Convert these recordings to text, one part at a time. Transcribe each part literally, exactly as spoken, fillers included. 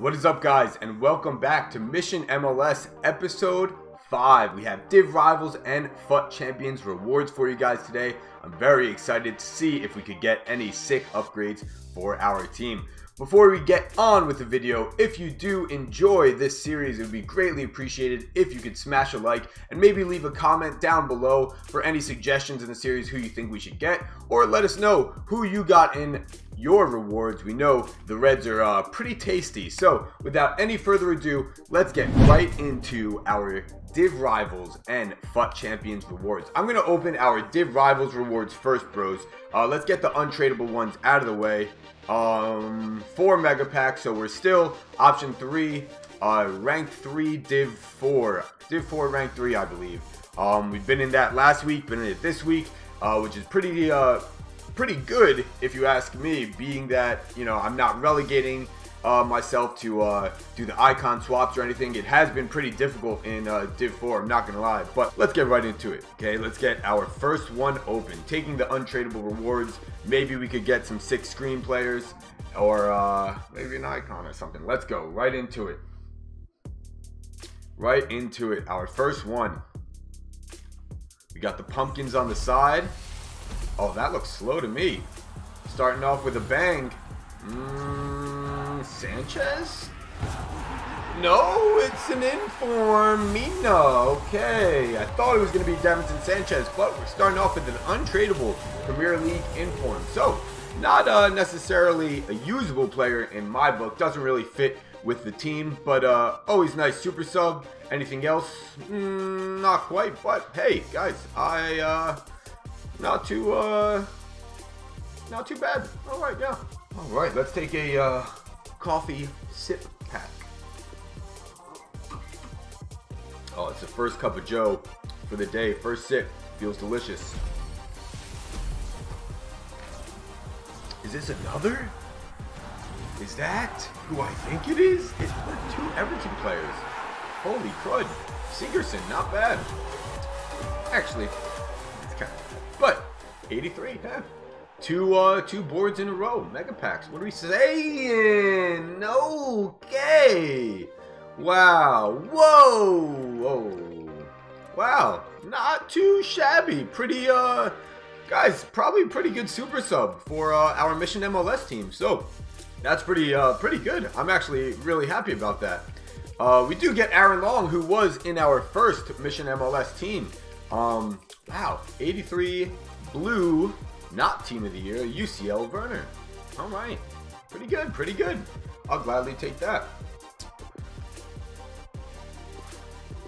What is up, guys, and welcome back to Mission M L S episode five. We have Div Rivals and FUT Champions rewards for you guys today. I'm very excited to see if we could get any sick upgrades for our team. Before we get on with the video, if you do enjoy this series, it would be greatly appreciated if you could smash a like and maybe leave a comment down below for any suggestions in the series, who you think we should get, or let us know who you got in your rewards. We know the reds are uh, pretty tasty. So without any further ado, let's get right into our Div Rivals and FUT Champions rewards. I'm gonna open our Div Rivals rewards first, bros. Uh, let's get the untradeable ones out of the way. Um, four mega packs, so we're still option three, uh, rank three, div four, div four, rank three, I believe. Um, we've been in that last week, been in it this week, uh, which is pretty, uh, pretty good if you ask me, being that, you know, I'm not relegating Uh, myself to uh, do the icon swaps or anything. It has been pretty difficult in uh, Div four, I'm not gonna lie, but let's get right into it. Okay, let's get our first one open. Taking the untradeable rewards, maybe we could get some six screen players or uh, maybe an icon or something. Let's go right into it. Right into it, our first one. We got the pumpkins on the side. Oh, that looks slow to me. Starting off with a bang. Mmm. Sanchez? No, it's an inform Mina. Okay, I thought it was going to be Davinson Sanchez, but we're starting off with an untradeable Premier League inform. So, not uh, necessarily a usable player in my book. Doesn't really fit with the team, but uh, always nice super sub. Anything else? Mm, not quite, but hey, guys, I uh, not too uh, not too bad. All right, yeah. All right, let's take a. Uh, Coffee sip pack. Oh, it's the first cup of Joe for the day. First sip, feels delicious. Is this another? Is that who I think it is? It's for two Everton players. Holy crud. Sigurdsson, not bad. Actually, it's kind of bad. But eighty-three, huh? Two, uh, two boards in a row. Mega packs. What are we saying? Okay. Wow. Whoa. Whoa. Wow. Not too shabby. Pretty, uh, guys, probably pretty good super sub for, uh, our Mission M L S team. So, that's pretty, uh, pretty good. I'm actually really happy about that. Uh, we do get Aaron Long, who was in our first Mission M L S team. Um, wow. eighty-three blue. Not team of the year, U C L Werner. All right, pretty good, pretty good. I'll gladly take that.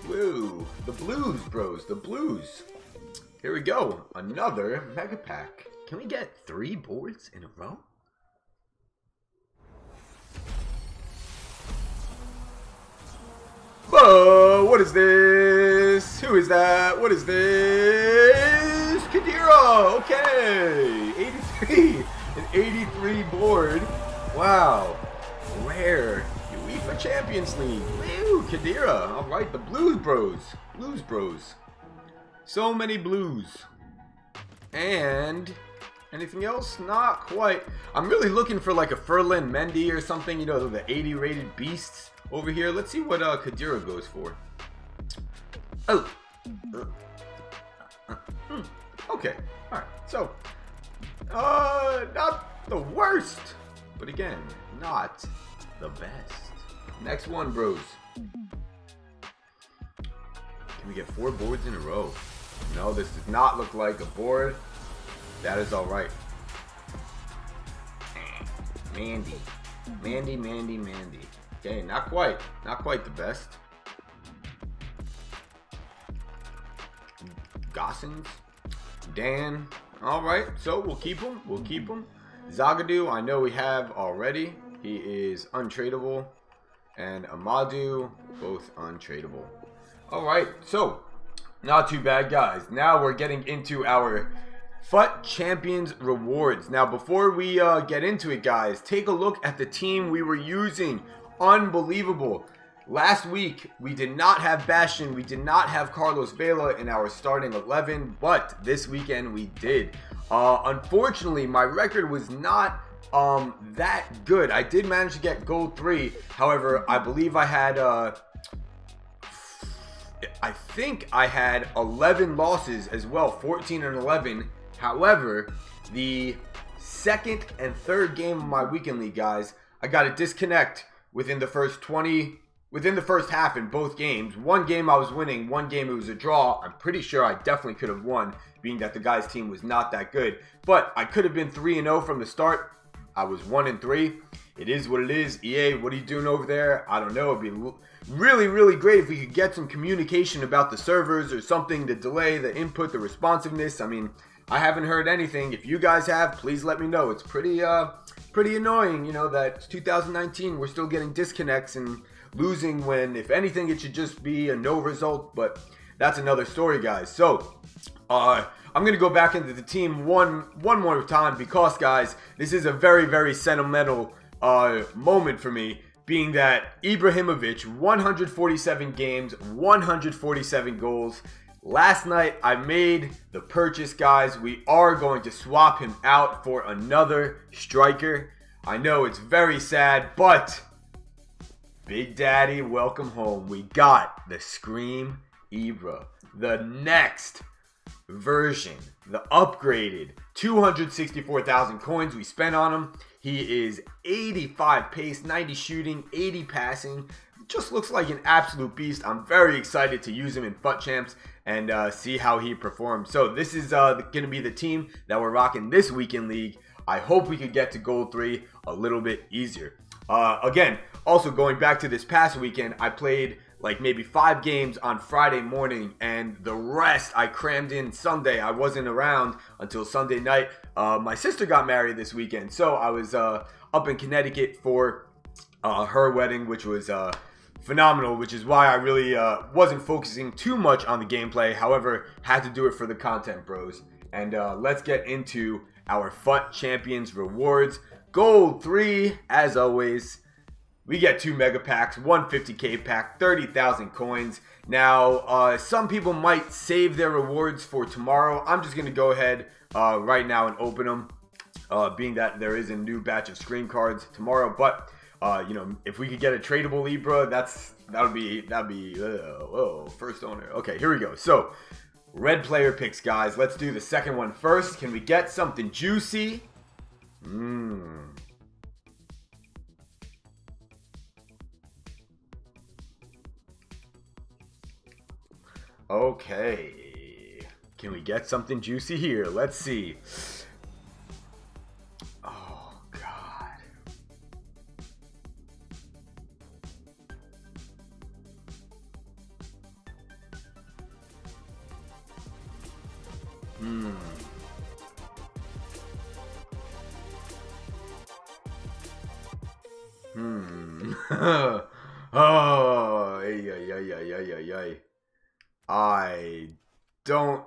Woo, the blues, bros, the blues. Here we go, another mega pack. Can we get three boards in a row? Whoa, what is this? Who is that? What is this? Kadira, okay, eighty-three, an eighty-three board, wow, rare, UEFA Champions League, woo, Kadira, alright, the Blues Bros, Blues Bros, so many blues, and anything else? Not quite. I'm really looking for like a Furlan Mendy or something, you know, the eighty rated beasts over here. Let's see what uh, Kadira goes for. Oh, uh, uh, hmm. Okay, all right, so, uh, not the worst, but again, not the best. Next one, bros. Can we get four boards in a row? No, this does not look like a board. That is all right. Mandy, Mandy, Mandy, Mandy. Okay, not quite, not quite the best. Gossens. Dan, all right, so we'll keep him, we'll keep him. Zagadou, I know we have already. He is untradeable. And Amadou, both untradeable. All right, so not too bad, guys. Now we're getting into our FUT Champions rewards. Now, before we uh, get into it, guys, take a look at the team we were using. Unbelievable. Last week, we did not have Bastion, we did not have Carlos Vela in our starting eleven, but this weekend we did. Uh, unfortunately, my record was not um, that good. I did manage to get gold three. However, I believe I had, uh, I think I had eleven losses as well, fourteen and eleven. However, the second and third game of my weekend league, guys, I got a disconnect within the first twenty, within the first half in both games. One game I was winning, one game it was a draw. I'm pretty sure I definitely could have won, being that the guys' team was not that good. But I could have been three and oh from the start. I was one and three. It is what it is. E A, what are you doing over there? I don't know. It'd be really, really great if we could get some communication about the servers or something, the delay, the input, the responsiveness. I mean, I haven't heard anything. If you guys have, please let me know. It's pretty uh, pretty annoying, you know, that it's two thousand nineteen. We're still getting disconnects and losing when, if anything, it should just be a no result. But that's another story, guys. So, uh... I'm going to go back into the team one one more time because, guys, this is a very, very sentimental uh, moment for me, being that Ibrahimovic, one hundred forty-seven games, one hundred forty-seven goals. Last night, I made the purchase, guys. We are going to swap him out for another striker. I know it's very sad, but Big Daddy, welcome home. We got the Scream Ibra, the next version, the upgraded two hundred sixty-four thousand coins we spent on him. He is eighty-five pace, ninety shooting, eighty passing. Just looks like an absolute beast. I'm very excited to use him in FUT Champs and uh, see how he performs. So this is uh, going to be the team that we're rocking this weekend league. I hope we could get to gold three a little bit easier. Uh, again, also going back to this past weekend, I played like maybe five games on Friday morning, and the rest I crammed in Sunday. I wasn't around until Sunday night. Uh, my sister got married this weekend, so I was uh, up in Connecticut for uh, her wedding, which was uh, phenomenal, which is why I really uh, wasn't focusing too much on the gameplay. However, had to do it for the content, bros. And uh, let's get into our FUT Champions rewards. Gold three, as always. We get two mega packs, one fifty K pack, thirty thousand coins. Now, uh, some people might save their rewards for tomorrow. I'm just going to go ahead uh, right now and open them, uh, being that there is a new batch of Scream cards tomorrow. But, uh, you know, if we could get a tradable Ibra, that's, that would be, that'd be, uh, whoa, first owner. Okay, here we go. So, red player picks, guys. Let's do the second one first. Can we get something juicy? Mmm. Okay, can we get something juicy here? Let's see. Oh, God. Hmm. Hmm. Oh, ay, ay, ay, ay, ay, ay, ay. I don't.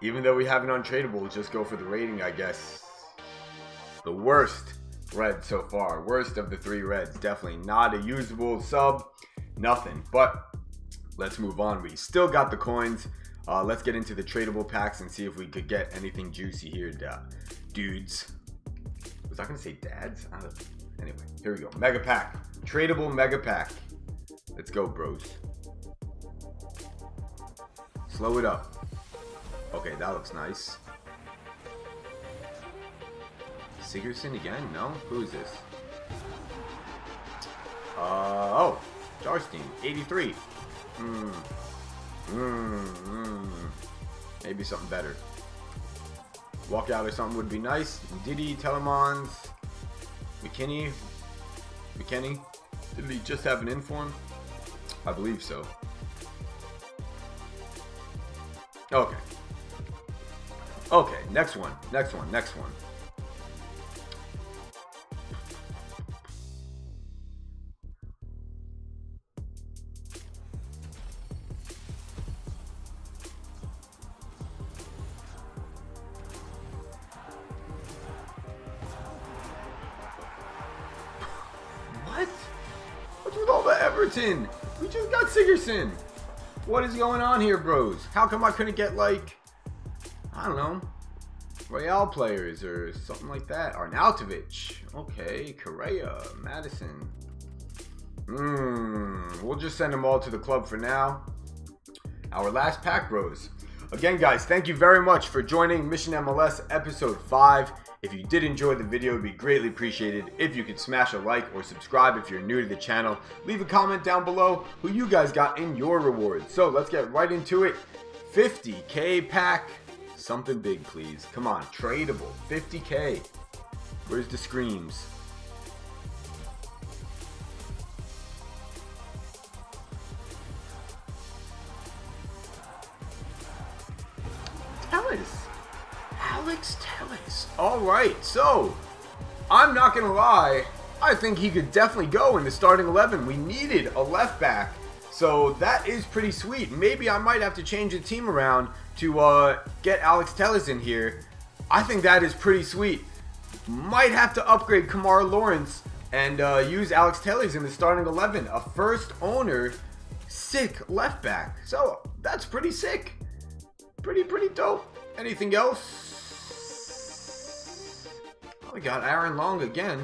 Even though we have an untradeable, we'll just go for the rating, I guess. The worst red so far. Worst of the three reds. Definitely not a usable sub. Nothing. But let's move on. We still got the coins. Uh, let's get into the tradable packs and see if we could get anything juicy here, dudes. Was I gonna say dads? I don't know. Anyway, here we go. Mega pack. Tradable mega pack. Let's go, bros. Slow it up. Okay, that looks nice. Sigurdsson again? No? Who is this? Uh oh, Jarstein, eighty-three. Hmm. Hmm. Mm. Maybe something better. Walkout or something would be nice. Diddy, Telemons, McKinney, McKinney. Did he just have an inform? I believe so. Okay. Okay, next one, next one, next one. Everton. We just got Sigurdsson. What is going on here, bros? How come I couldn't get, like, I don't know, Real players or something like that? Arnautovic. Okay, Correa, Madison. Mmm, we'll just send them all to the club for now. Our last pack, bros. Again, guys, thank you very much for joining Mission M L S Episode five. If you did enjoy the video, it would be greatly appreciated if you could smash a like or subscribe if you're new to the channel. Leave a comment down below who you guys got in your rewards. So let's get right into it. fifty K pack. Something big, please. Come on, tradable. fifty K. Where's the screams? Telles. Alex Telles. Alright, so I'm not gonna lie, I think he could definitely go in the starting eleven. We needed a left back, so that is pretty sweet. Maybe I might have to change the team around to uh, get Alex Telles in here. I think that is pretty sweet. Might have to upgrade Kamara Lawrence and uh, use Alex Telles in the starting eleven. A first owner, sick left back. So that's pretty sick. Pretty, pretty dope. Anything else? Oh, we got Aaron Long again.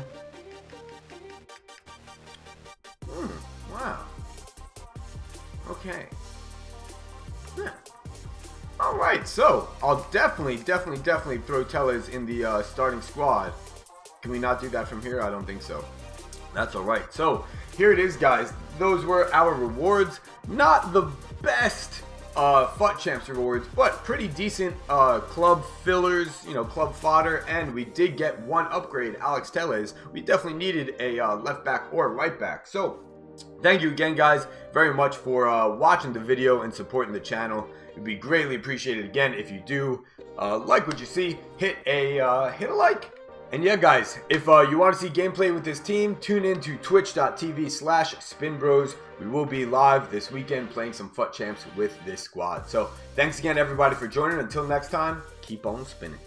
Hmm, wow. Okay. Yeah. Alright, so I'll definitely, definitely, definitely throw Telles in the uh, starting squad. Can we not do that from here? I don't think so. That's alright. So, here it is, guys. Those were our rewards. Not the best uh, FUT Champs rewards, but pretty decent uh, club fillers, you know, club fodder. And we did get one upgrade, Alex Telles. We definitely needed a uh, left back or right back. So, thank you again, guys, very much for uh, watching the video and supporting the channel. It would be greatly appreciated again if you do uh, like what you see, hit a uh, hit a like. And yeah, guys, if uh, you want to see gameplay with this team, tune in to twitch dot T V slash SpinBros. We will be live this weekend playing some FUT Champs with this squad. So thanks again, everybody, for joining. Until next time, keep on spinning.